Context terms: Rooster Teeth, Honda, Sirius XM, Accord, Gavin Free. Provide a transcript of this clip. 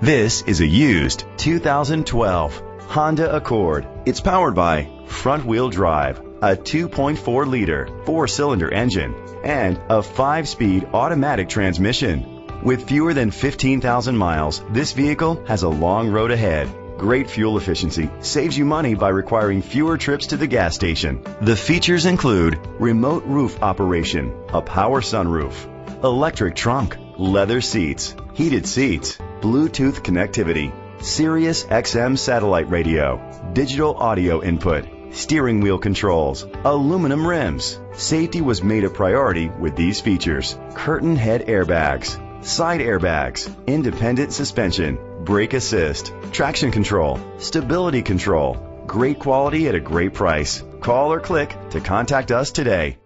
This is a used 2012 Honda Accord. It's powered by front-wheel drive, a 2.4-liter four-cylinder engine, and a 5-speed automatic transmission. With fewer than 15,000 miles, this vehicle has a long road ahead. Great fuel efficiency saves you money by requiring fewer trips to the gas station. The features include remote roof operation, a power sunroof, electric trunk, leather seats, heated seats, Bluetooth connectivity, Sirius XM satellite radio, digital audio input, steering wheel controls, aluminum rims. Safety was made a priority with these features: curtain head airbags, side airbags, independent suspension, brake assist, traction control, stability control. Great quality at a great price. Call or click to contact us today.